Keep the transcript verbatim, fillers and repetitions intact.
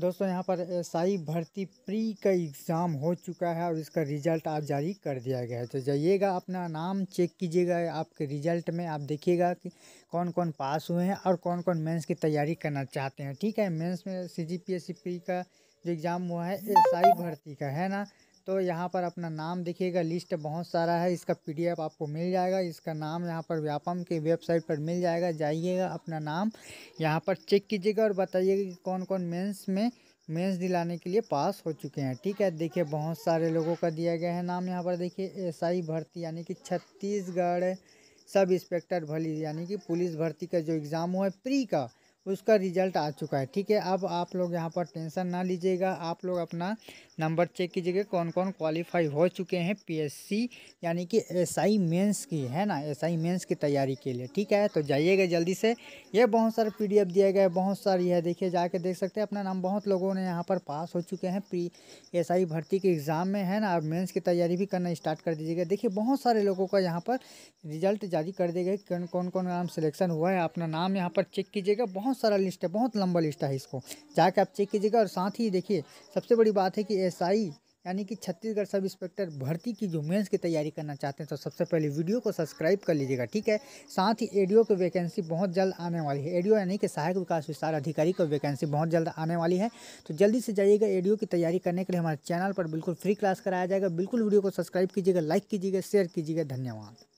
दोस्तों यहाँ पर एसआई भर्ती प्री का एग्ज़ाम हो चुका है और इसका रिज़ल्ट आज जारी कर दिया गया है। तो जाइएगा, अपना नाम चेक कीजिएगा, आपके रिज़ल्ट में आप देखिएगा कि कौन कौन पास हुए हैं और कौन कौन मेंस की तैयारी करना चाहते हैं। ठीक है, मेंस में सीजीपीएससी प्री का जो एग्ज़ाम हुआ है एसआई भर्ती का है ना, तो यहाँ पर अपना नाम देखिएगा, लिस्ट बहुत सारा है, इसका पीडीएफ आपको मिल जाएगा। इसका नाम यहाँ पर व्यापम के वेबसाइट पर मिल जाएगा, जाइएगा अपना नाम यहाँ पर चेक कीजिएगा और बताइएगा कि कौन कौन मेंस में मेंस दिलाने के लिए पास हो चुके हैं। ठीक है, देखिए बहुत सारे लोगों का दिया गया है नाम। यहाँ पर देखिए एसआई भर्ती यानी कि छत्तीसगढ़ सब इंस्पेक्टर भर्ती यानी कि पुलिस भर्ती का जो एग्ज़ाम हुआ है प्री का, उसका रिज़ल्ट आ चुका है। ठीक है, अब आप लोग यहाँ पर टेंशन ना लीजिएगा, आप लोग अपना नंबर चेक कीजिएगा कौन कौन क्वालिफाई हो चुके हैं पीएससी यानी कि एसआई मेंस की है ना, एसआई मेंस की तैयारी के लिए। ठीक है, तो जाइएगा जल्दी से, ये बहुत सारे पीडीएफ दिया गया है, बहुत सारी है, देखिए जाके देख सकते हैं अपना नाम। बहुत लोगों ने यहाँ पर पास हो चुके हैं प्री एसआई भर्ती के एग्ज़ाम में है ना, और मेन्स की तैयारी भी करना स्टार्ट कर दीजिएगा। देखिए बहुत सारे लोगों का यहाँ पर रिज़ल्ट जारी कर दिया गया, कौन कौन नाम सिलेक्शन हुआ है, अपना नाम यहाँ पर चेक कीजिएगा। बहुत सारा लिस्ट है, बहुत लंबा लिस्ट है, इसको जाके आप चेक कीजिएगा। और साथ ही देखिए सबसे बड़ी बात है कि एसआई यानी कि छत्तीसगढ़ सब इंस्पेक्टर भर्ती की जो मेंस की तैयारी करना चाहते हैं तो सबसे पहले वीडियो को सब्सक्राइब कर लीजिएगा। ठीक है, साथ ही एडीओ की वैकेंसी बहुत जल्द आने वाली है, एडीओ यानी कि सहायक विकास विस्तार अधिकारी की वैकेंसी बहुत जल्द आने वाली है, तो जल्दी से जाइएगा। एडीओ की तैयारी करने के लिए हमारे चैनल पर बिल्कुल फ्री क्लास कराया जाएगा, बिल्कुल वीडियो को सब्सक्राइब कीजिएगा, लाइक कीजिएगा, शेयर कीजिएगा। धन्यवाद।